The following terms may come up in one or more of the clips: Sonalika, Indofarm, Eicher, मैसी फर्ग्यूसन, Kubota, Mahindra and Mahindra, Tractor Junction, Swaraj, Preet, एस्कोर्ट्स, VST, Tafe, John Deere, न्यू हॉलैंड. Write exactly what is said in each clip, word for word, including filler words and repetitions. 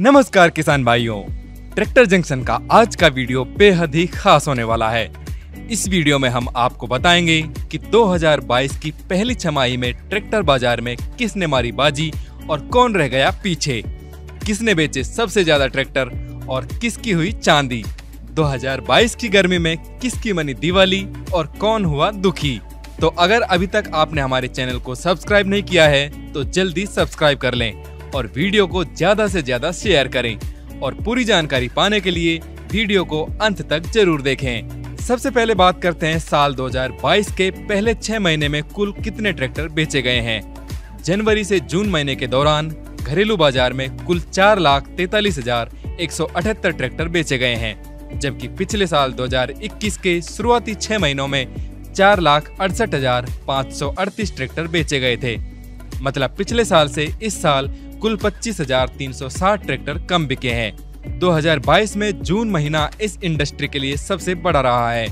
नमस्कार किसान भाइयों, ट्रैक्टर जंक्शन का आज का वीडियो बेहद ही खास होने वाला है। इस वीडियो में हम आपको बताएंगे कि दो हज़ार बाईस की पहली छमाही में ट्रैक्टर बाजार में किसने मारी बाजी और कौन रह गया पीछे, किसने बेचे सबसे ज्यादा ट्रैक्टर और किसकी हुई चांदी, दो हज़ार बाईस की गर्मी में किसकी मनी दिवाली और कौन हुआ दुखी। तो अगर अभी तक आपने हमारे चैनल को सब्सक्राइब नहीं किया है तो जल्दी सब्सक्राइब कर लें और वीडियो को ज्यादा से ज्यादा शेयर करें और पूरी जानकारी पाने के लिए वीडियो को अंत तक जरूर देखें। सबसे पहले बात करते हैं साल दो हज़ार बाईस के पहले छह महीने में कुल कितने ट्रैक्टर बेचे गए हैं। जनवरी से जून महीने के दौरान घरेलू बाजार में कुल चार लाख तैतालीस हजार एक सौ अठहत्तर ट्रैक्टर बेचे गए हैं, जबकि पिछले साल दो हज़ार इक्कीस के शुरुआती छह महीनों में चार लाख अड़सठ हजार पाँच सौ अड़तीस ट्रैक्टर बेचे गए थे। मतलब पिछले साल से इस साल कुल पच्चीस हज़ार तीन सौ साठ ट्रैक्टर कम बिके हैं। दो हज़ार बाईस में जून महीना इस इंडस्ट्री के लिए सबसे बड़ा रहा है।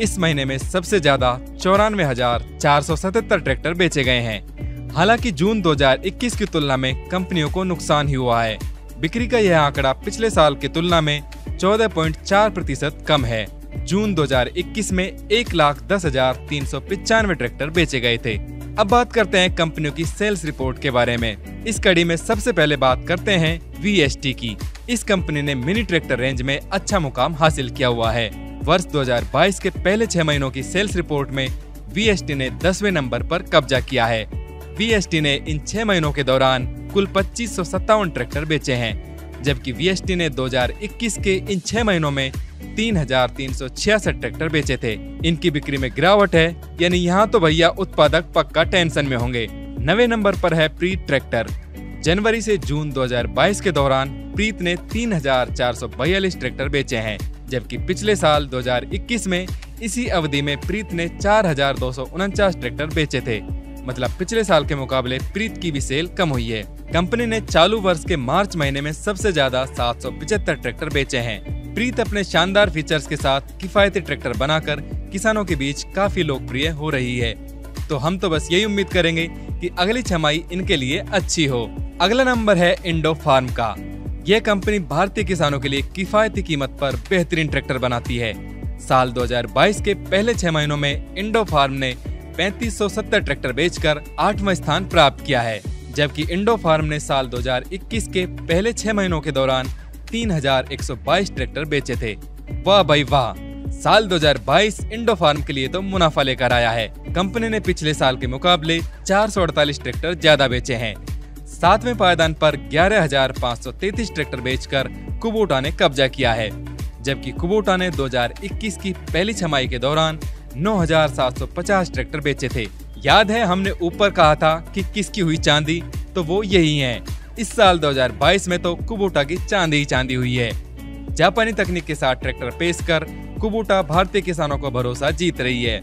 इस महीने में सबसे ज्यादा चौरानवे हजार चार सौ सतहत्तर ट्रैक्टर बेचे गए हैं। हालांकि जून दो हज़ार इक्कीस की तुलना में कंपनियों को नुकसान ही हुआ है। बिक्री का यह आंकड़ा पिछले साल की तुलना में चौदह पॉइंट चार प्रतिशत कम है। जून दो हज़ार इक्कीस में एक लाख दस हजार तीन सौ पिचानवे ट्रैक्टर बेचे गए थे। अब बात करते हैं कंपनियों की सेल्स रिपोर्ट के बारे में। इस कड़ी में सबसे पहले बात करते हैं वी एस टी की। इस कंपनी ने मिनी ट्रैक्टर रेंज में अच्छा मुकाम हासिल किया हुआ है। वर्ष दो हज़ार बाईस के पहले छह महीनों की सेल्स रिपोर्ट में वी एस टी ने दसवें नंबर पर कब्जा किया है। वी एस टी ने इन छह महीनों के दौरान कुल पच्चीस सौ सत्तावन ट्रैक्टर बेचे हैं, जबकि वी एस टी ने दो हज़ार इक्कीस के इन छह महीनों में तीन हजार तीन सौ छियासठ ट्रैक्टर बेचे थे। इनकी बिक्री में गिरावट है, यानी यहाँ तो भैया उत्पादक पक्का टेंशन में होंगे। नवे नंबर पर है प्रीत ट्रैक्टर। जनवरी से जून दो हज़ार बाईस के दौरान प्रीत ने तीन हजार चार सौ बयालीस ट्रैक्टर बेचे हैं, जबकि पिछले साल दो हज़ार इक्कीस में इसी अवधि में प्रीत ने चार हजार दो सौ उनचास ट्रैक्टर बेचे थे। मतलब पिछले साल के मुकाबले प्रीत की भी सेल कम हुई है। कंपनी ने चालू वर्ष के मार्च महीने में सबसे ज्यादा सात सौ पिछहत्तर ट्रैक्टर बेचे हैं। प्रीत अपने शानदार फीचर्स के साथ किफायती ट्रैक्टर बनाकर किसानों के बीच काफी लोकप्रिय हो रही है। तो हम तो बस यही उम्मीद करेंगे कि अगली छमाही इनके लिए अच्छी हो। अगला नंबर है इंडोफार्म का। यह कंपनी भारतीय किसानों के लिए किफायती कीमत पर बेहतरीन ट्रैक्टर बनाती है। साल दो हज़ार बाईस के पहले छह महीनों में इंडोफार्म ने पैंतीस सौ सत्तर ट्रैक्टर बेचकर आठवां स्थान प्राप्त किया है, जबकि इंडोफार्म ने साल दो हज़ार इक्कीस के पहले छह महीनों के दौरान तीन हज़ार एक सौ बाईस ट्रैक्टर बेचे थे। वाह भाई वाह, साल दो हज़ार बाईस इंडोफार्म के लिए तो मुनाफा लेकर आया है। कंपनी ने पिछले साल के मुकाबले चार सौ अड़तालीस ट्रैक्टर ज्यादा बेचे हैं। सातवें पायदान पर ग्यारह हज़ार पाँच सौ तैंतीस ट्रैक्टर बेचकर कुबोटा ने कब्जा किया है, जबकि कुबोटा ने दो हज़ार इक्कीस की पहली छमाही के दौरान नौ हज़ार सात सौ पचास ट्रैक्टर बेचे थे। याद है हमने ऊपर कहा था कि किसकी हुई चांदी, तो वो यही है। इस साल दो हज़ार बाईस में तो कुबोटा की चांदी ही चांदी हुई है। जापानी तकनीक के साथ ट्रैक्टर पेश कर कुबोटा भारतीय किसानों को भरोसा जीत रही है।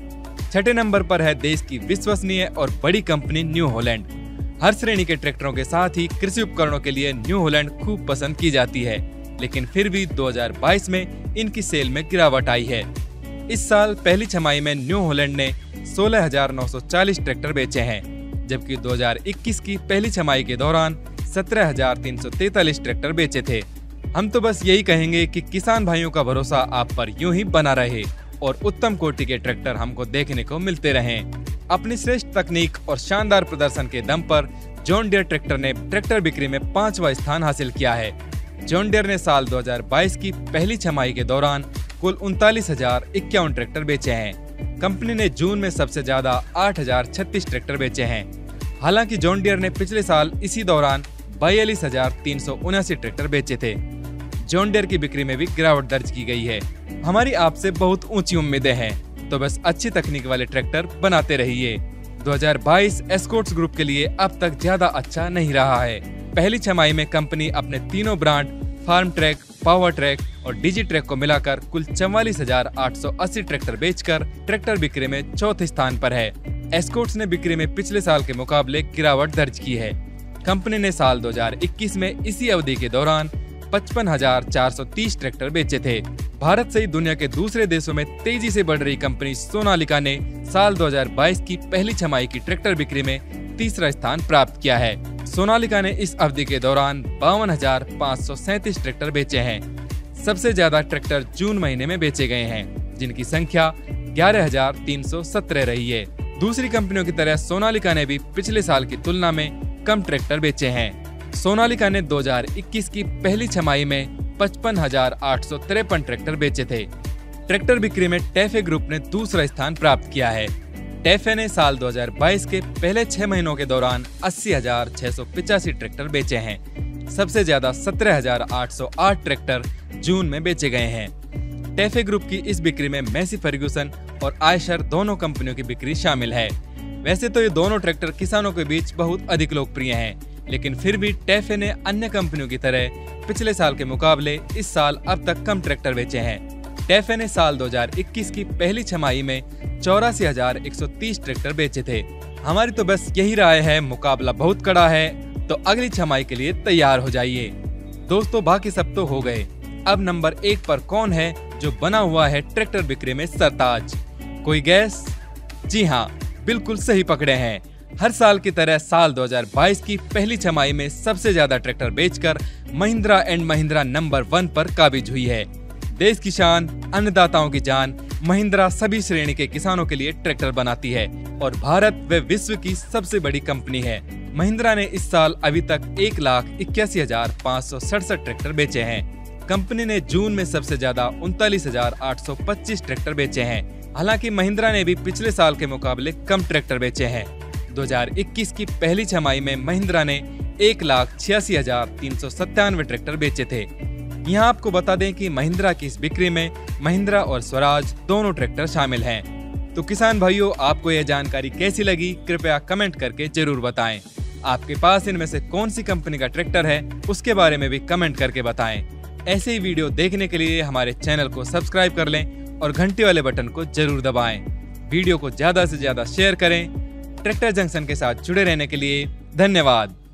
छठे नंबर पर है देश की विश्वसनीय और बड़ी कंपनी न्यू हॉलैंड। हर श्रेणी के ट्रैक्टरों के साथ ही कृषि उपकरणों के लिए न्यू हॉलैंड खूब पसंद की जाती है, लेकिन फिर भी दो हज़ार बाईस में इनकी सेल में गिरावट आई है। इस साल पहली छमाही में न्यू हॉलैंड ने सोलह हजार नौ सौ चालीस ट्रैक्टर बेचे हैं, जबकि दो हज़ार इक्कीस की पहली छमाही के दौरान सत्रह हज़ार तीन सौ तैंतालीस ट्रैक्टर बेचे थे। हम तो बस यही कहेंगे कि किसान भाइयों का भरोसा आप पर यूं ही बना रहे और उत्तम कोटि के ट्रैक्टर हमको देखने को मिलते रहें। अपनी श्रेष्ठ तकनीक और शानदार प्रदर्शन के दम पर जॉन डियर ट्रैक्टर ने ट्रैक्टर बिक्री में पांचवा स्थान हासिल किया है। जॉन डियर ने साल दो हज़ार बाईस की पहली छमाही के दौरान कुल उनतालीस हजार इक्यावन ट्रैक्टर बेचे हैं। कंपनी ने जून में सबसे ज्यादा आठ हजार छत्तीस ट्रैक्टर बेचे हैं। हालांकि जॉन डियर ने पिछले साल इसी दौरान बयालीस हजार तीन सौ उनासी ट्रैक्टर बेचे थे। जॉन डियर की बिक्री में भी गिरावट दर्ज की गई है। हमारी आपसे बहुत ऊंची उम्मीदें हैं, तो बस अच्छी तकनीक वाले ट्रैक्टर बनाते रहिए। दो हज़ार बाईस एस्कोर्ट्स ग्रुप के लिए अब तक ज्यादा अच्छा नहीं रहा है। पहली छमाही में कंपनी अपने तीनों brand farm track, power track और डिजी ट्रैक को मिलाकर कुल चौवालीस हजार आठ सौ अस्सी ट्रैक्टर बेचकर ट्रैक्टर बिक्री में चौथे स्थान पर है। एस्कोर्ट्स ने बिक्री में पिछले साल के मुकाबले गिरावट दर्ज की है। कंपनी ने साल दो हज़ार इक्कीस में इसी अवधि के दौरान पचपन हज़ार चार सौ तीस ट्रैक्टर बेचे थे। भारत सहित दुनिया के दूसरे देशों में तेजी से बढ़ रही कंपनी सोनालिका ने साल दो हज़ार बाईस की पहली छमाही की ट्रैक्टर बिक्री में तीसरा स्थान प्राप्त किया है। सोनालिका ने इस अवधि के दौरान बावन हजार पाँच सौ सैंतीस ट्रैक्टर बेचे हैं। सबसे ज्यादा ट्रैक्टर जून महीने में बेचे गए हैं, जिनकी संख्या ग्यारह हजार तीन सौ सत्रह रही है। दूसरी कंपनियों की तरह सोनालिका ने भी पिछले साल की तुलना में कम ट्रैक्टर बेचे हैं। सोनालिका ने दो हजार इक्कीस की पहली छमाही में पचपन हजार आठ सौ तिरपन ट्रैक्टर बेचे थे। ट्रैक्टर बिक्री में टैफे ग्रुप ने दूसरा स्थान प्राप्त किया है। टैफे ने साल दो हजार बाईस के पहले छह महीनों के दौरान अस्सी हजार छह सौ पिचासी ट्रैक्टर बेचे हैं। सबसे ज्यादा सत्रह हजार आठ सौ आठ ट्रैक्टर जून में बेचे गए हैं। टैफे ग्रुप की इस बिक्री में मैसी फर्ग्यूसन और आयशर दोनों कंपनियों की बिक्री शामिल है। वैसे तो ये दोनों ट्रैक्टर किसानों के बीच बहुत अधिक लोकप्रिय हैं, लेकिन फिर भी टैफे ने अन्य कंपनियों की तरह पिछले साल के मुकाबले इस साल अब तक कम ट्रैक्टर बेचे हैं। टैफे ने साल दो हजार इक्कीस की पहली छमाही में चौरासी हजार एक सौ तीस ट्रैक्टर बेचे थे। हमारी तो बस यही राय है, मुकाबला बहुत कड़ा है, तो अगली छमाही के लिए तैयार हो जाइए। दोस्तों, बाकी सब तो हो गए। अब नंबर एक पर कौन है जो बना हुआ है ट्रैक्टर बिक्री में सरताज? कोई गैस? जी हाँ, बिल्कुल सही पकड़े हैं। हर साल की तरह साल दो हजार बाईस की पहली छमाही में सबसे ज्यादा ट्रैक्टर बेचकर Mahindra and Mahindra number one पर काबिज हुई है। देश की शान, अन्नदाताओं की जान, महिंद्रा सभी श्रेणी के किसानों के लिए ट्रैक्टर बनाती है और भारत व विश्व की सबसे बड़ी कंपनी है। महिंद्रा ने इस साल अभी तक एक लाख इक्यासी हजार पाँच सौ सड़सठ ट्रैक्टर बेचे हैं। कंपनी ने जून में सबसे ज्यादा उनतालीस हजार आठ सौ पच्चीस ट्रैक्टर बेचे हैं। हालांकि महिंद्रा ने भी पिछले साल के मुकाबले कम ट्रैक्टर बेचे हैं। दो हजार इक्कीस की पहली छमाही में महिंद्रा ने एक लाख छियासी हजार तीन सौ सत्तानवे ट्रैक्टर बेचे थे। यहाँ आपको बता दें कि महिंद्रा की इस बिक्री में महिंद्रा और स्वराज दोनों ट्रैक्टर शामिल हैं। तो किसान भाइयों, आपको यह जानकारी कैसी लगी, कृपया कमेंट करके जरूर बताएं। आपके पास इनमें से कौन सी कंपनी का ट्रैक्टर है, उसके बारे में भी कमेंट करके बताएं। ऐसे ही वीडियो देखने के लिए हमारे चैनल को सब्सक्राइब कर लें और घंटी वाले बटन को जरूर दबाएं। वीडियो को ज्यादा से ज्यादा शेयर करें। ट्रैक्टर जंक्शन के साथ जुड़े रहने के लिए धन्यवाद।